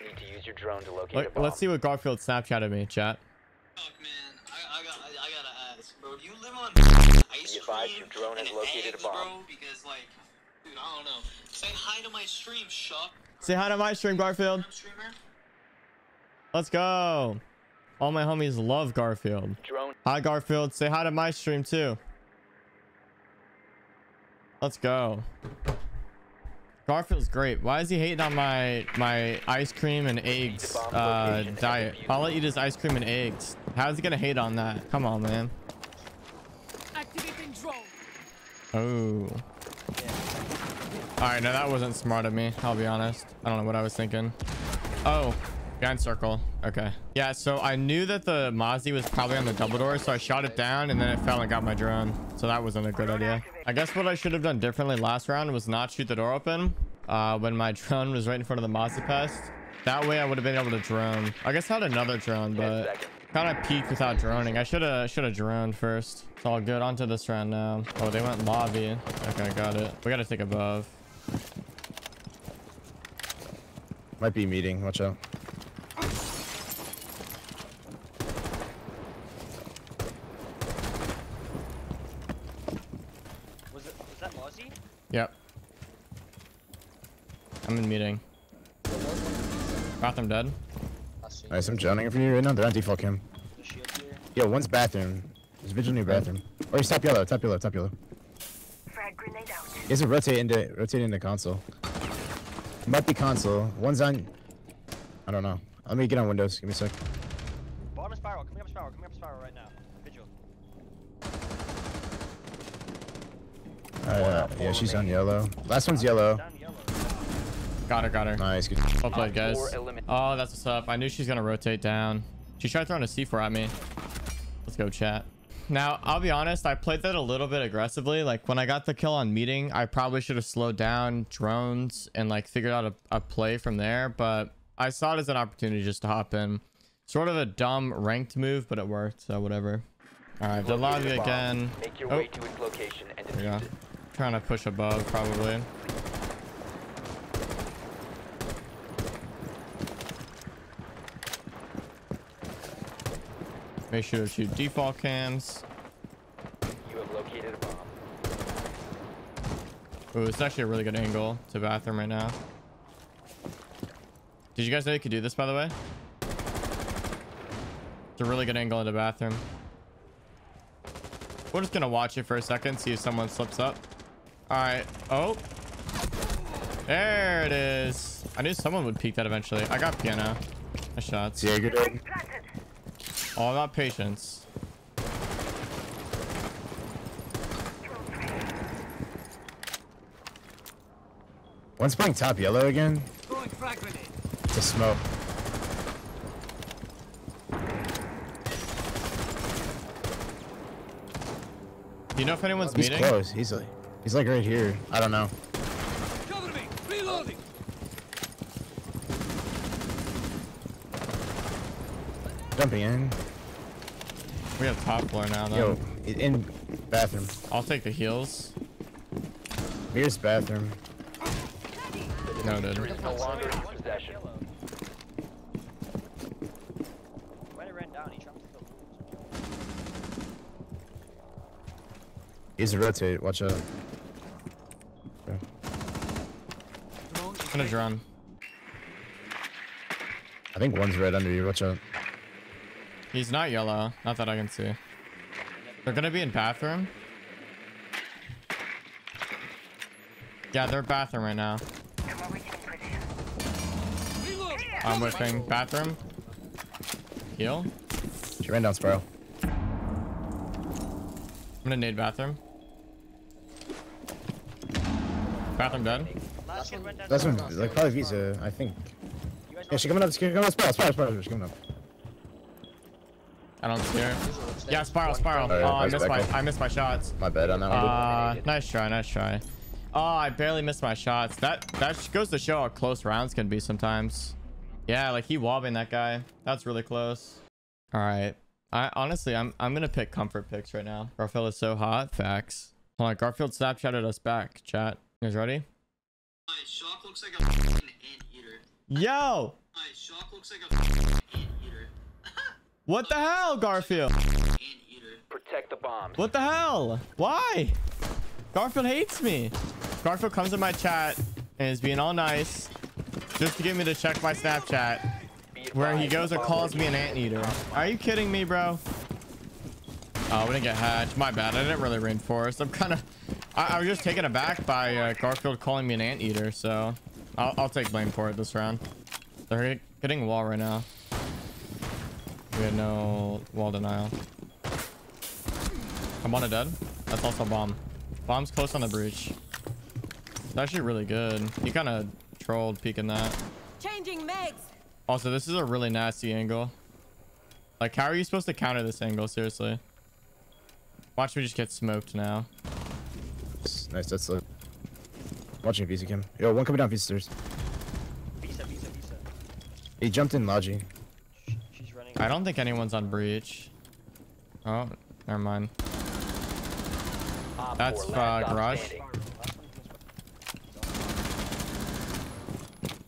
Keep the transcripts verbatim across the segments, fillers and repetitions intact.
You need to use your drone to locate Look, a bomb. Let's see what Garfield Snapchatted me, chat. Fuck, man. I, I, got, I, I gotta ask, bro. Do you live on ice cream? Your drone has located eggs, a bomb. Bro, because, like, dude, I don't know. Say hi to my stream, Shawk. Say hi to my stream, Garfield. Let's go. All my homies love Garfield. Drone. Hi, Garfield. Say hi to my stream, too. Let's go. Garfield's great. Why is he hating on my my ice cream and eggs uh, diet? I'll let you just ice cream and eggs. How's he gonna hate on that? Come on, man. Activating drone. Oh. All right, no, that wasn't smart of me. I'll be honest. I don't know what I was thinking. Oh, behind circle. Okay. Yeah, so I knew that the Mozzie was probably on the double door, so I shot it down and then it fell and got my drone. So that wasn't a good idea. I guess what I should have done differently last round was not shoot the door open uh, when my drone was right in front of the Mozzie pest. That way I would have been able to drone. I guess I had another drone, but kind of peeked without droning. I should have should have droned first. It's all good. On to this round now. Oh, they went lobby. Okay, got it. We got to take above. Might be meeting, watch out. Was it was that Mozzie? Yep. I'm in meeting. Bathroom dead. Nice, I'm joining it for you right now. They're on default cam. Yo, one's bathroom. There's vigil near bathroom. Oh, he's top yellow, top yellow, top yellow. Frag grenade out. He has to rotate into rotate into console. Might be console. One's on. I don't know. Let me get on windows. Give me a sec. Bottom spiral. Coming up spiral. Coming up spiral right now. Vigil. Uh, yeah, she's on yellow. Last one's yellow. Got her. Got her. Nice. Good. Well played, guys. Oh, that's what's up. I knew she's gonna rotate down. She tried throwing a C four at me. Let's go, chat. Now, I'll be honest, I played that a little bit aggressively. Like, when I got the kill on meeting, I probably should have slowed down drones and, like, figured out a, a play from there. But I saw it as an opportunity just to hop in. Sort of a dumb ranked move, but it worked, so whatever. All right, the lobby again. Make your oh. way to its location and defeat yeah. it. Trying to push above, probably. Make sure to shoot default cams. You have located a bomb. Ooh, it's actually a really good angle to bathroom right now. Did you guys know you could do this, by the way? It's a really good angle into bathroom. We're just gonna watch it for a second, see if someone slips up. All right. Oh, there it is. I knew someone would peek that eventually. I got piano. Nice shots. Yeah, you're good. All about patience. One's playing top yellow again. It's a smoke. Do you know if anyone's meeting? He's close. He's like, he's like right here. I don't know. Cover me. Reloading. Jumping in. We have top floor now, though. Yo, in bathroom. I'll take the heels. Here's bathroom. No, no, no longer in possession. When it ran down, he tried to kill him. He's a rotate. Watch out. Okay. I'm gonna drone. I think one's right under you. Watch out. He's not yellow. Not that I can see. They're gonna be in bathroom. Yeah, they're bathroom right now. I'm whipping bathroom. Heal. She ran down spiral. I'm gonna nade bathroom. Bathroom dead. That's one. Like probably Visa, I think. Yeah, she coming up. She coming up. Spiral. Spiral. Spiral. She coming up. I don't see her. Yeah, spiral, spiral. Oh, I missed my, I missed my shots. My bad on that one. Uh, nice try, nice try. Oh, I barely missed my shots. That that goes to show how close rounds can be sometimes. Yeah, like he wobbing that guy. That's really close. All right. I honestly, I'm I'm gonna pick comfort picks right now. Garfield is so hot. Facts. Hold on, Garfield Snapchatted us back. Chat. You guys ready? My Shawk looks like a fucking anteater. Yo. Alright, Shawk looks like a anteater. What the hell, Garfield? Protect the bombs. What the hell? Why? Garfield hates me. Garfield comes in my chat and is being all nice just to get me to check my Snapchat, where he goes and calls me an anteater. Are you kidding me, bro? Oh, we didn't get hatched. My bad. I didn't really reinforce. I'm kind of... I, I was just taken aback by uh, Garfield calling me an anteater, so... I'll, I'll take blame for it this round. They're hitting wall right now. We had no wall denial. I'm on a dead. That's also a bomb. Bomb's close on the breach. It's actually really good. He kind of trolled peeking that. Changing mags. Also, this is a really nasty angle. Like, how are you supposed to counter this angle? Seriously. Watch me just get smoked now. Nice, that's lit. Watching Visa Kim. Yo, one coming down Visa stairs. Visa, Visa, Visa. He jumped in Logi. She's running. I don't think anyone's on breach. Oh, never mind. That's uh, garage.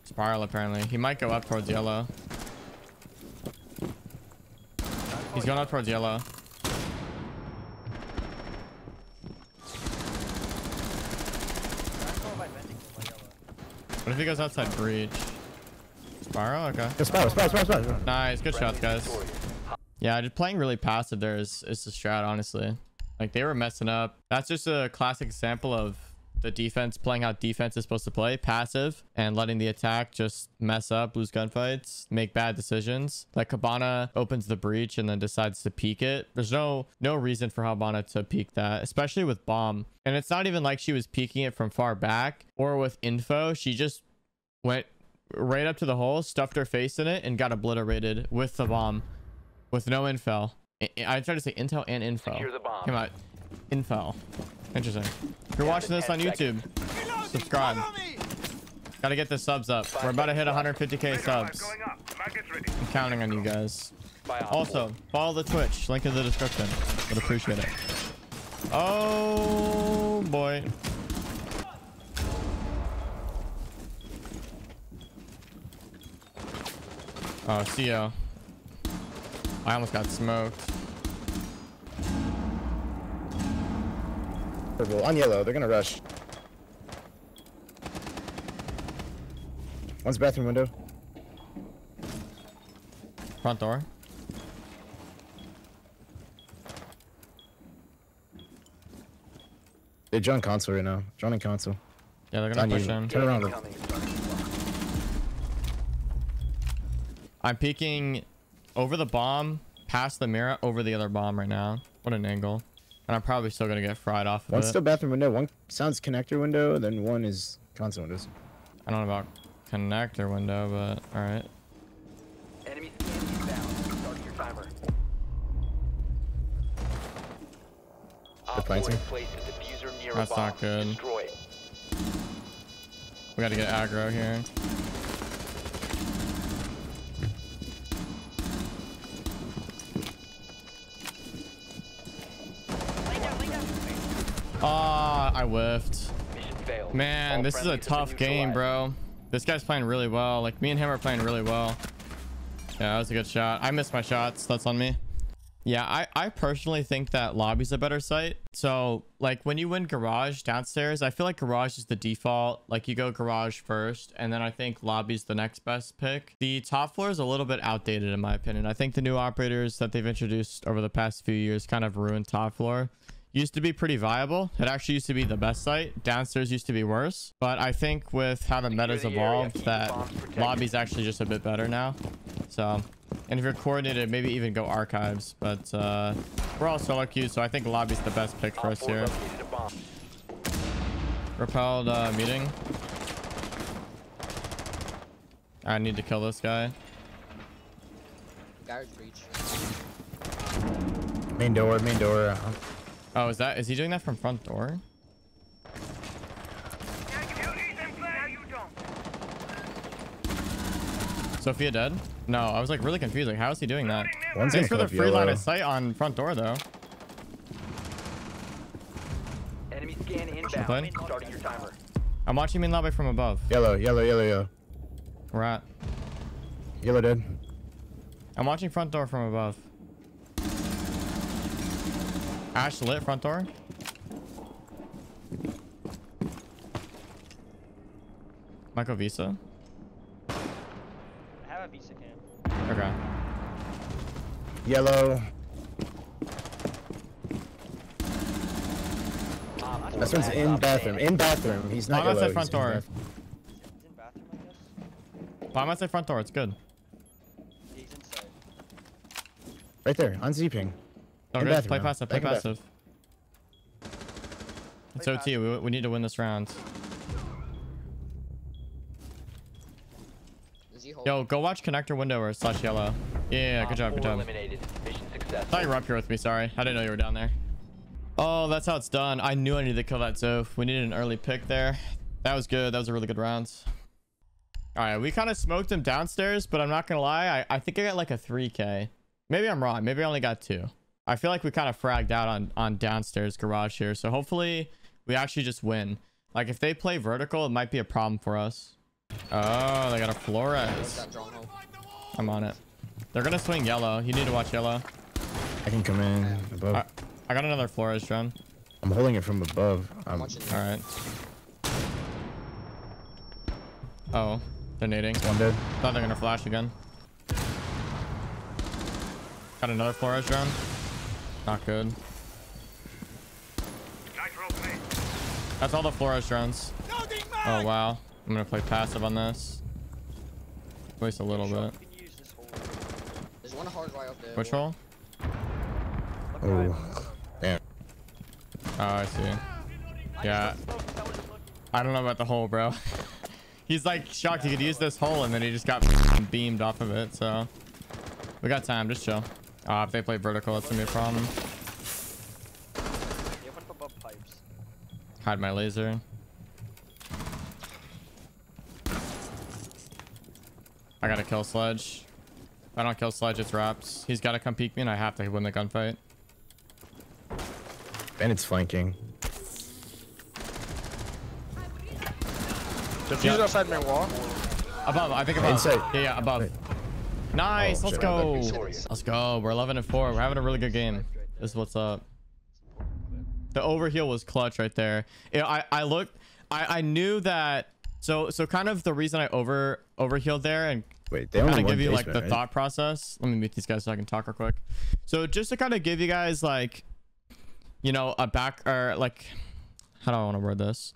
Spiral, apparently. He might go up towards yellow. He's going up towards yellow. What if he goes outside breach? Spiral? Okay. Spiral, spiral, spiral, spiral. Nice. Good shots, guys. Yeah, just playing really passive there is, is the strat, honestly. Like, they were messing up. That's just a classic example of the defense playing how defense is supposed to play, passive, and letting the attack just mess up, lose gunfights, make bad decisions. Like, Habana opens the breach and then decides to peek it. There's no no reason for Habana to peek that, especially with bomb. And it's not even like she was peeking it from far back or with info. She just went right up to the hole, stuffed her face in it, and got obliterated with the bomb, with no info. I, I tried to say intel and info. Come on, info. Interesting. If you're watching this on YouTube, subscribe. Gotta get the subs up. We're about to hit one hundred fifty K subs. I'm counting on you guys. Also, follow the Twitch. Link in the description. Would appreciate it. Oh boy. Oh, C O. I almost got smoked. On yellow, they're gonna rush. One's bathroom window. Front door. They John console right now. John and console. Yeah, they're gonna push in. Turn around. I'm peeking over the bomb, past the mirror, over the other bomb right now. What an angle. And I'm probably still gonna get fried off of it. One's still bathroom window, one sounds connector window, then one is console windows. I don't know about connector window, but alright. Enemy down. Start your timer. That's not good. Destroy it. We gotta get aggro here. Ah, oh, I whiffed. Man, this is a tough game, bro. This guy's playing really well. Like, me and him are playing really well. Yeah, that was a good shot. I missed my shots. That's on me. Yeah, I, I personally think that lobby's a better site. So, like, when you win garage downstairs, I feel like garage is the default. Like, you go garage first, and then I think lobby's the next best pick. The top floor is a little bit outdated, in my opinion. I think the new operators that they've introduced over the past few years kind of ruined top floor. Used to be pretty viable. It actually used to be the best site. Downstairs used to be worse, but I think with how the meta's evolved, that lobby's actually just a bit better now. So, and if you're coordinated, maybe even go archives, but uh we're all solo queues, so I think lobby's the best pick for us here. Repelled uh meeting. I need to kill this guy. Main door, main door. Oh, is that, is he doing that from front door? Sophia dead? No, I was like really confused. Like, how is he doing that? One's Thanks for the free yellow. Line of sight on front door, though. Enemy scan inbound. Starting your timer. I'm watching main lobby from above. Yellow, yellow, yellow, yellow. We're at. Yellow dead. I'm watching front door from above. Ash lit front door. Michael Visa. I have a Visa cam. Okay. Yellow. Um, this one's in bathroom. In bathroom. He's not yellow. I'm outside front door. He's in bathroom, I guess. I'm outside front door. It's good. He's inside. Right there. Unzipping. Don't go. Play passive. Play passive. It's O T. We, we need to win this round. Yo, go watch connector window or slash yellow. Yeah, yeah, good job, good job. Thought you were up here with me, sorry. I didn't know you were down there. Oh, that's how it's done. I knew I needed to kill that Zof. We needed an early pick there. That was good. That was a really good round. All right, we kind of smoked him downstairs, but I'm not going to lie. I, I think I got like a three K. Maybe I'm wrong. Maybe I only got two. I feel like we kind of fragged out on, on downstairs garage here. So hopefully we actually just win. Like if they play vertical, it might be a problem for us. Oh, they got a Flores. I'm on it. They're gonna swing yellow. You need to watch yellow. I can come in above. I, I got another Flores drone. I'm holding it from above. I'm watching. All right. Oh, they're nading. One dead. Thought they're gonna flash again. Got another Flores drone. Not good. That's all the Flores drones. Oh wow. I'm gonna play passive on this. At least a little bit. There's one hard right up there. Which hole? Oh, damn. Oh, I see. Yeah. I don't know about the hole, bro. He's like shocked he could use this hole, and then he just got beamed off of it. So we got time. Just chill. Ah, uh, if they play vertical, that's gonna be a problem. Hide my laser. I gotta kill Sledge. If I don't kill Sledge, it's wraps. He's gotta come peek me, and I have to win the gunfight. And it's flanking. Defuse yep. outside my wall. Above, I think above. Inside. Yeah, yeah, above. Wait. Nice, oh, let's go. Let's go. We're eleven and four. We're having a really good game. This is what's up. The overheal was clutch right there. Yeah, I, I looked. I, I knew that. So, so kind of the reason I over overhealed there, and wait, they kind of give you like the right? thought process. Let me mute these guys so I can talk real quick. So just to kind of give you guys like, you know, a back or like, how do I want to word this?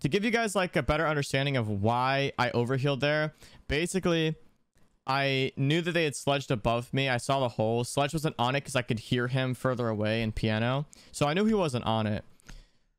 To give you guys like a better understanding of why I overhealed there. Basically, I knew that they had sledged above me. I saw the hole. Sledge wasn't on it because I could hear him further away in piano. So I knew he wasn't on it.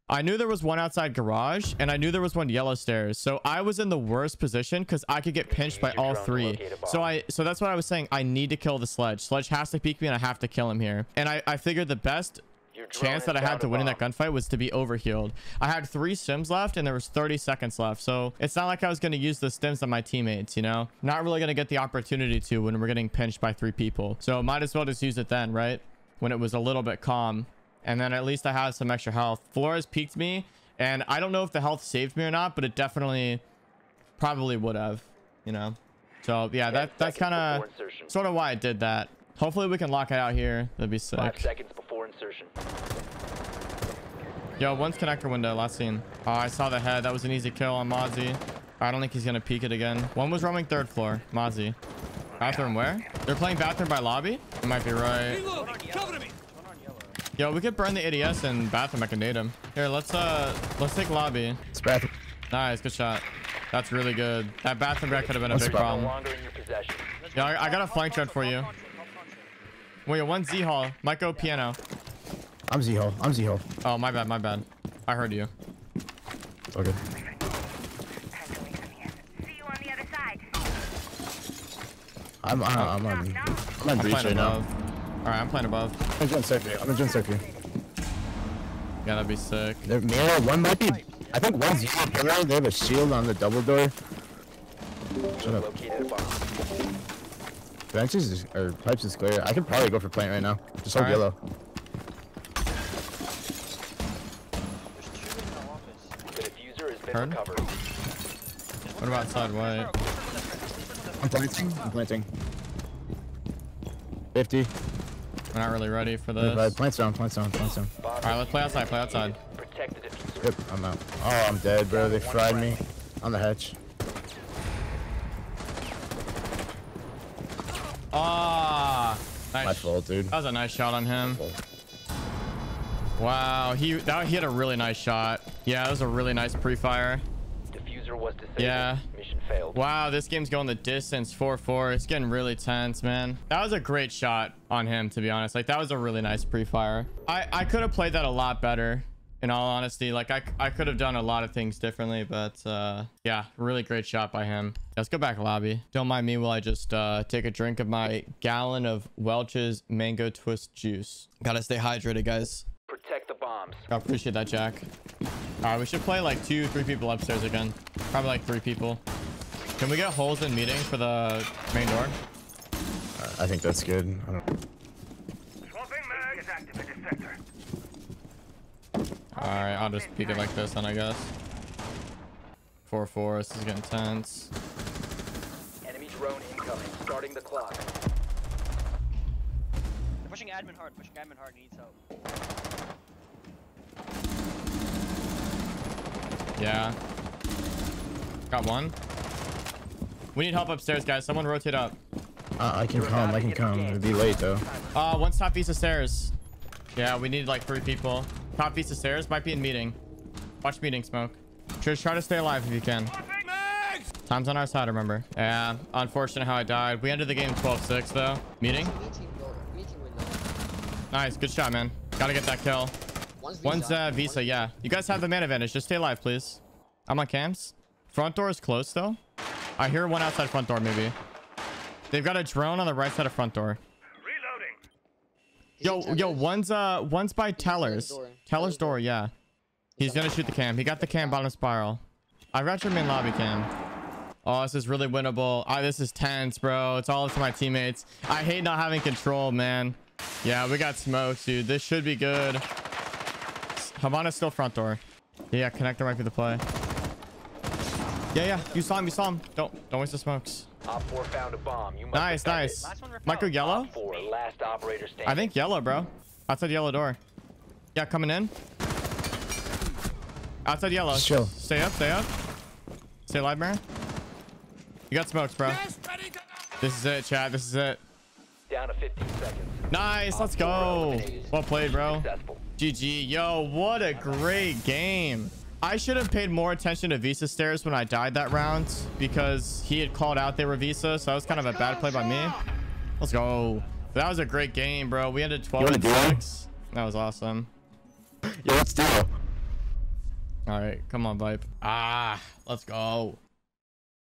I knew there was one outside garage, and I knew there was one yellow stairs. So I was in the worst position because I could get pinched by all three. So I, so that's what I was saying. I need to kill the Sledge. Sledge has to peek me, and I have to kill him here. And I, I figured the best chance that I had to win in that gunfight was to be overhealed. I had three stims left, and there was thirty seconds left. So it's not like I was going to use the stims on my teammates, you know? Not really going to get the opportunity to when we're getting pinched by three people. So might as well just use it then, right? When it was a little bit calm. And then at least I have some extra health. Flores peeked me, and I don't know if the health saved me or not, but it definitely probably would have, you know? So yeah, yeah that that's kind of sort of why I did that. Hopefully we can lock it out here. That'd be sick. Five seconds before insertion. Yo, one's connector window, last scene. Oh, I saw the head. That was an easy kill on Mozzie. I don't think he's gonna peek it again. One was roaming third floor, Mozzie. Bathroom where? They're playing bathroom by lobby? You might be right. Yo, we could burn the A D S in bathroom. I can nade him. Here, let's uh, let's take lobby. It's bathroom. Nice, good shot. That's really good. That bathroom guy could have been a big problem. Yeah, I, I got a flank shot for you. Wait, one Z hall. Might go piano. I'm Z hall. I'm Z hall. Oh, my bad, my bad. I heard you. Okay. I'm on. I'm on. I'm on breach right now. All right, I'm playing above. I'm gonna jump you. I'm gonna jump you. Yeah, that'd be sick. They're mirror. One might be. I think one's yellow. They have a shield on the double door. Shut up. Benches is, or pipes is clear. I could probably go for plant right now. Just hold right. Yellow. There's two in the office. The diffuser has been recovered. What about side white? I'm planting. I'm planting. fifty. We're not really ready for this. Yeah, plant down, plant down, plant down. Alright, let's play outside, play outside. Yep, I'm out. Oh, I'm dead, bro. They fried me. On the hatch. Ah, nice. My fault, dude. That was a nice shot on him. Wow, he that he had a really nice shot. Yeah, that was a really nice pre-fire. Diffuser was disabled. Yeah. Mission failed. Wow, this game's going the distance. four four. It's getting really tense, man. That was a great shot on him, to be honest. Like, that was a really nice pre-fire. I I could have played that a lot better. In all honesty, like I, I could have done a lot of things differently, but uh, yeah, really great shot by him. Let's go back lobby. Don't mind me while I just uh, take a drink of my gallon of Welch's Mango Twist juice. Gotta stay hydrated, guys. Protect the bombs. I appreciate that, Jack. All right, we should play like two, three people upstairs again. Probably like three people. Can we get holes in meeting for the main door? Uh, I think that's good. I don't... Alright, I'll just peek it like this then, I guess. four four, this is getting tense. Enemy drone incoming, starting the clock. They're pushing admin hard, pushing admin hard, needs help. Yeah. Got one. We need help upstairs, guys. Someone rotate up. Uh, I can come, I can come. It'll be late, though. Uh, one's top piece of stairs. Yeah, we need like three people. Top piece of stairs might be in meeting. Watch meeting smoke. Just try to stay alive if you can. Time's on our side, remember. Yeah, unfortunate how I died. We ended the game twelve six though. Meeting. Nice, good shot, man. Gotta get that kill. One's uh, Visa, yeah. You guys have the man advantage. Just stay alive, please. I'm on cams. Front door is closed though. I hear one outside front door, maybe. They've got a drone on the right side of front door. Yo, yo, one's uh, one's by Teller's. Teller's door, yeah. He's gonna shoot the cam. He got the cam bottom spiral. I got your main lobby cam. Oh, this is really winnable. Oh, this is tense, bro. It's all up to my teammates. I hate not having control, man. Yeah, we got smokes, dude. This should be good. Habana's still front door. Yeah, connector might be the play. Yeah, yeah. You saw him. You saw him. Don't, don't waste the smokes. Op four found a bomb. You nice, nice. Micro yellow? Four, last operator standing. I think yellow, bro. Outside yellow door. Yeah, coming in. Outside yellow. Chill. Stay up, stay up. Stay alive, man. You got smokes, bro. This is it, chat. This is it. Down to fifteen seconds. Nice, let's go. Well played, bro. G G. Yo, what a great game. I should have paid more attention to Visa stairs when I died that round because he had called out they were Visa, so that was kind of a bad play by me. Let's go. That was a great game, bro. We ended twelve and six. That was awesome. Yo, let's do it. All right, come on, Vibe. Ah, let's go.